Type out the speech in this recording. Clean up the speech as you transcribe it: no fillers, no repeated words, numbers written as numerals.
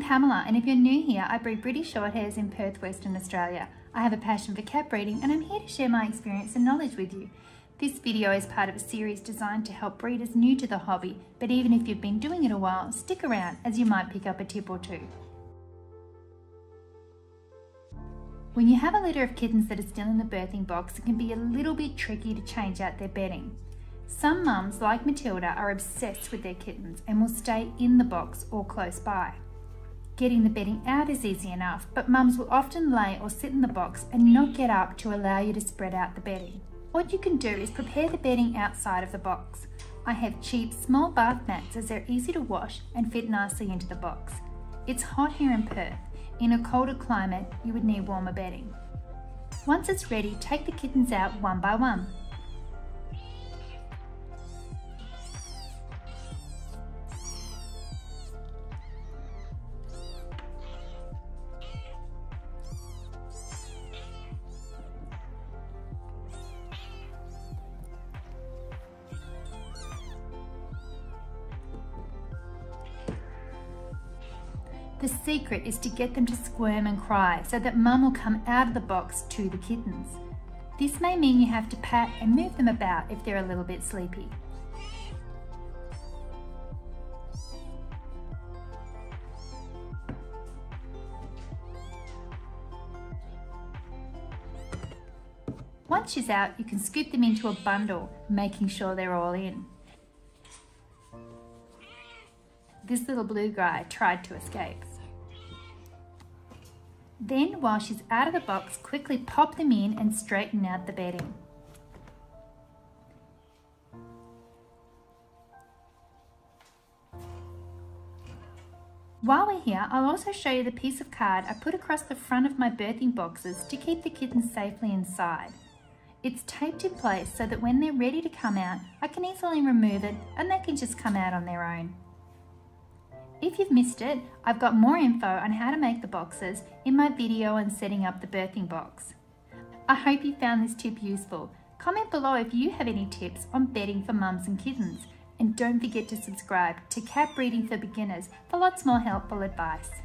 I'm Pamela, and if you're new here, I breed British Shorthairs in Perth, Western Australia. I have a passion for cat breeding, and I'm here to share my experience and knowledge with you. This video is part of a series designed to help breeders new to the hobby, but even if you've been doing it a while, stick around as you might pick up a tip or two. When you have a litter of kittens that are still in the birthing box, it can be a little bit tricky to change out their bedding. Some mums, like Matilda, are obsessed with their kittens and will stay in the box or close by. Getting the bedding out is easy enough, but mums will often lay or sit in the box and not get up to allow you to spread out the bedding. What you can do is prepare the bedding outside of the box. I have cheap, small bath mats as they're easy to wash and fit nicely into the box. It's hot here in Perth. In a colder climate, you would need warmer bedding. Once it's ready, take the kittens out one by one. The secret is to get them to squirm and cry so that mum will come out of the box to the kittens. This may mean you have to pat and move them about if they're a little bit sleepy. Once she's out, you can scoop them into a bundle, making sure they're all in. This little blue guy tried to escape. Then, while she's out of the box, quickly pop them in and straighten out the bedding. While we're here, I'll also show you the piece of card I put across the front of my birthing boxes to keep the kittens safely inside. It's taped in place so that when they're ready to come out, I can easily remove it and they can just come out on their own. If you've missed it, I've got more info on how to make the boxes in my video on setting up the birthing box. I hope you found this tip useful. Comment below if you have any tips on bedding for mums and kittens. And don't forget to subscribe to Cat Breeding for Beginners for lots more helpful advice.